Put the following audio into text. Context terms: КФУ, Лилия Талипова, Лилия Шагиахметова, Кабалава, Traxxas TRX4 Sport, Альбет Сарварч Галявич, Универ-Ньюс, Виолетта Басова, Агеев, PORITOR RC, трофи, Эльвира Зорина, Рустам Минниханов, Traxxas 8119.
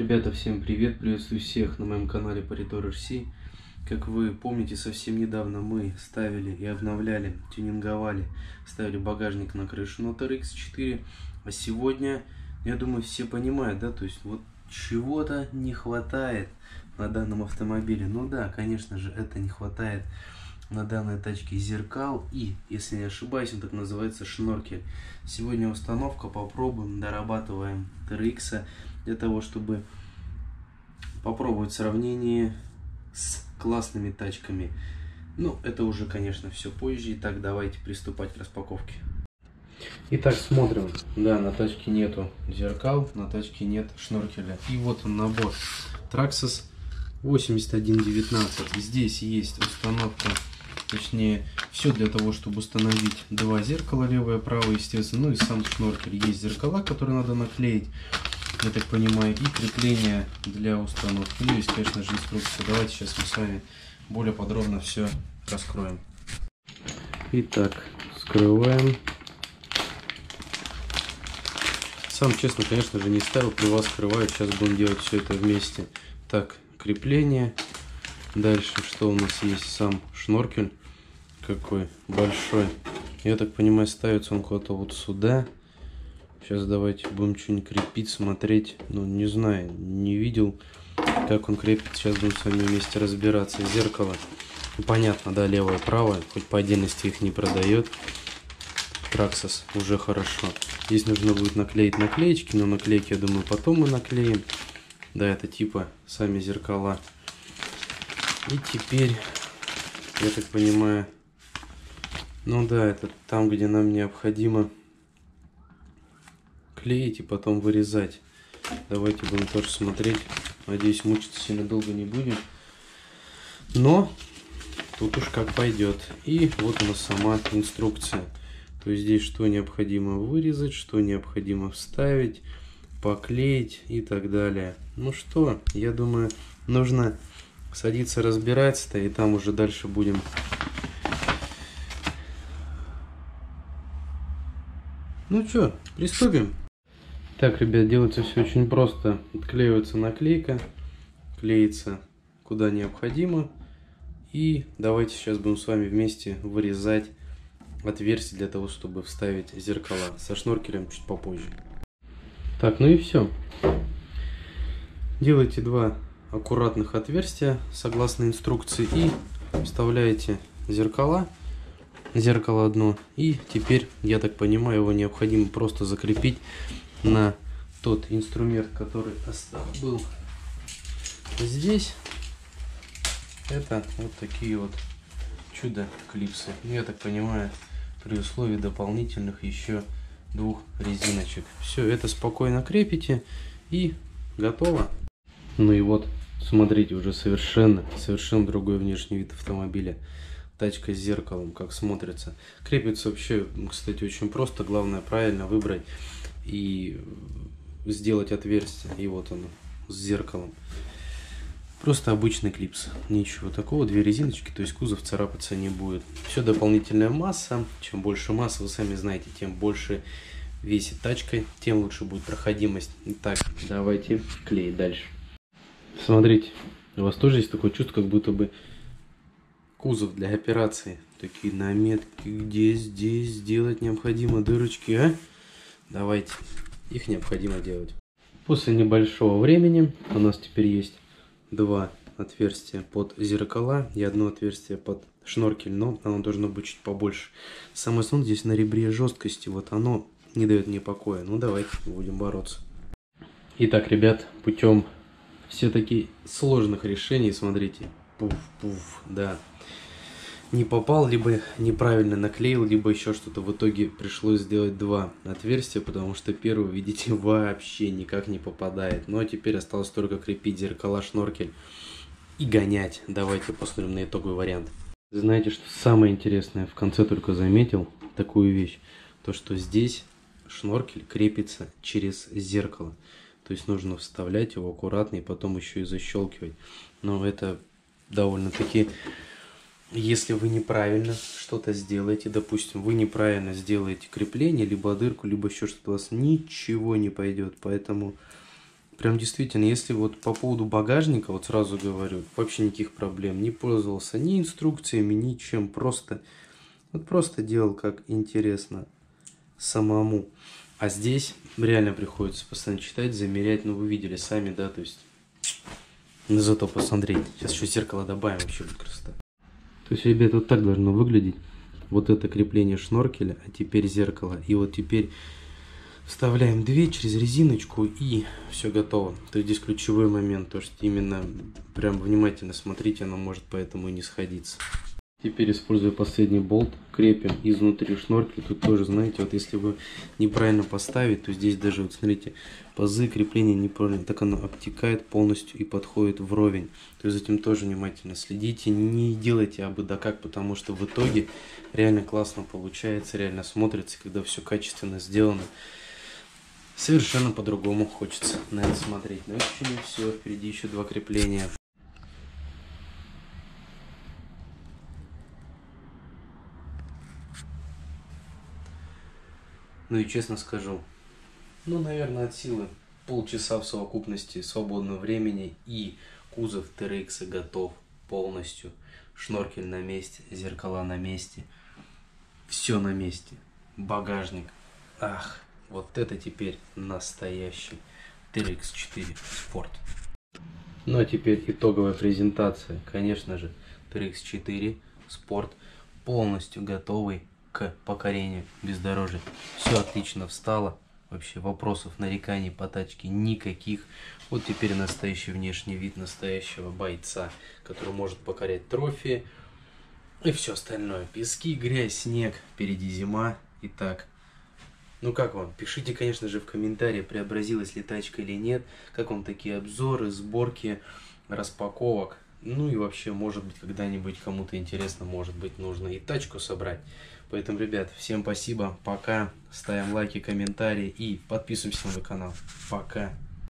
Ребята, всем привет! Приветствую всех на моем канале PORITOR RC. Как вы помните, совсем недавно мы ставили и обновляли, тюнинговали, ставили багажник на крышу на TRX4. А сегодня, я думаю, все понимают, да, то есть вот чего-то не хватает на данном автомобиле. Ну да, конечно же, это не хватает на данной тачке зеркал и, если не ошибаюсь, он так называется, шноркель. Сегодня установка, попробуем, дорабатываем TRX для того, чтобы попробовать сравнение с классными тачками. Ну, это уже, конечно, все позже. Итак, давайте приступать к распаковке. Итак, смотрим. Да, на тачке нету зеркал, на тачке нет шноркеля. И вот он набор Traxxas 8119. Здесь есть установка, точнее, все для того, чтобы установить два зеркала, левое и правое, естественно. Ну и сам шноркель. Есть зеркала, которые надо наклеить, я так понимаю, и крепление для установки. Ну, есть, конечно же, инструкция. Давайте сейчас мы с вами более подробно все раскроем. Итак, скрываем. Сам, честно, конечно же, не ставил, при вас скрываю. Сейчас будем делать все это вместе. Так, крепление. Дальше, что у нас есть? Сам шноркель. Какой большой. Я так понимаю, ставится он куда-то вот сюда. Сейчас давайте будем что-нибудь крепить, смотреть. Ну, не знаю, не видел, как он крепит. Сейчас будем с вами вместе разбираться. Зеркало. Понятно, да, левое, правое. Хоть по отдельности их не продает Traxxas, уже хорошо. Здесь нужно будет наклеить наклеечки, но наклейки, я думаю, потом мы наклеим. Да, это типа сами зеркала. И теперь, я так понимаю, ну да, это там, где нам необходимо клеить и потом вырезать. Давайте будем тоже смотреть. Надеюсь, мучиться сильно долго не будем. Но тут уж как пойдет. И вот у нас сама инструкция. То есть здесь что необходимо вырезать, что необходимо вставить, поклеить и так далее. Ну что, я думаю, нужно садиться разбираться-то, и там уже дальше будем . Ну что, приступим. Так, ребят, делается все очень просто. Отклеивается наклейка, клеится куда необходимо. И давайте сейчас будем с вами вместе вырезать отверстие для того, чтобы вставить зеркала. Со шноркелем чуть попозже. Так, ну и все. Делайте два аккуратных отверстия, согласно инструкции, и вставляете зеркала. Зеркало одно. И теперь, я так понимаю, его необходимо просто закрепить на тот инструмент, который был здесь. Это вот такие вот чудо-клипсы. Я так понимаю, при условии дополнительных еще двух резиночек. Все это спокойно крепите и готово. Ну и вот, смотрите, уже совершенно другой внешний вид автомобиля. Тачка с зеркалом, как смотрится. Крепится вообще, кстати, очень просто. Главное правильно выбрать и сделать отверстие. И вот оно, с зеркалом. Просто обычный клипс. Ничего такого. Две резиночки, то есть кузов царапаться не будет. Все дополнительная масса. Чем больше массы, вы сами знаете, тем больше весит тачка, тем лучше будет проходимость. Итак, давайте клеить дальше. Смотрите, у вас тоже есть такое чувство, как будто бы кузов для операции. Такие наметки, где здесь сделать необходимо дырочки, а? Давайте. Их необходимо делать. После небольшого времени у нас теперь есть два отверстия под зеркала и одно отверстие под шноркель, но оно должно быть чуть побольше. Самый сон здесь на ребре жесткости, вот оно не дает мне покоя. Ну давайте будем бороться. Итак, ребят, путем все-таки сложных решений, смотрите. Пуф-пуф, да. Не попал, либо неправильно наклеил, либо еще что-то. В итоге пришлось сделать два отверстия, потому что первый, видите, вообще никак не попадает. Ну а теперь осталось только крепить зеркала, шноркель и гонять. Давайте посмотрим на итоговый вариант. Знаете, что самое интересное? В конце только заметил такую вещь. То, что здесь шноркель крепится через зеркало. То есть нужно вставлять его аккуратно и потом еще и защелкивать. Но это довольно-таки, если вы неправильно что-то сделаете, допустим, вы неправильно сделаете крепление, либо дырку, либо еще что-то, у вас ничего не пойдет. Поэтому Прям действительно, если вот по поводу багажника, вот сразу говорю, вообще никаких проблем. Не пользовался ни инструкциями, ничем. Просто, вот просто делал как интересно самому. А здесь реально приходится постоянно читать, замерять. Ну, вы видели сами, да, то есть... Но зато посмотреть. Сейчас еще зеркало добавим, вообще будет красота. То есть, ребят, вот так должно выглядеть. Вот это крепление шноркеля, а теперь зеркало. И вот теперь вставляем дверь через резиночку, и все готово. То есть, здесь ключевой момент, то что именно прям внимательно смотрите, оно может поэтому и не сходиться. Теперь, используя последний болт, крепим изнутри шноркель. Тут тоже, знаете, вот если вы неправильно поставите, то здесь даже, вот смотрите, пазы крепления неправильно. Так оно обтекает полностью и подходит вровень. То есть за этим тоже внимательно следите. Не делайте абы да как, потому что в итоге реально классно получается, реально смотрится, когда все качественно сделано. Совершенно по-другому хочется на это смотреть. Но еще не все, впереди еще два крепления. Ну и честно скажу, ну, наверное, от силы полчаса в совокупности свободного времени, и кузов TRX готов полностью. Шноркель на месте, зеркала на месте, все на месте. Багажник. Ах, вот это теперь настоящий TRX4 Sport. Ну а теперь итоговая презентация. Конечно же, TRX4 Sport полностью готовый к покорению бездорожья. Все отлично встало, вообще вопросов, нареканий по тачке никаких. Вот теперь настоящий внешний вид настоящего бойца, который может покорять трофеи и все остальное. Пески, грязь, снег, впереди зима. Итак, ну как вам? Пишите, конечно же, в комментарии, преобразилась ли тачка или нет, как вам такие обзоры, сборки, распаковок. Ну и вообще, может быть, когда-нибудь кому-то интересно, может быть, нужно и тачку собрать. Поэтому, ребят, всем спасибо, пока, ставим лайки, комментарии и подписываемся на мой канал. Пока!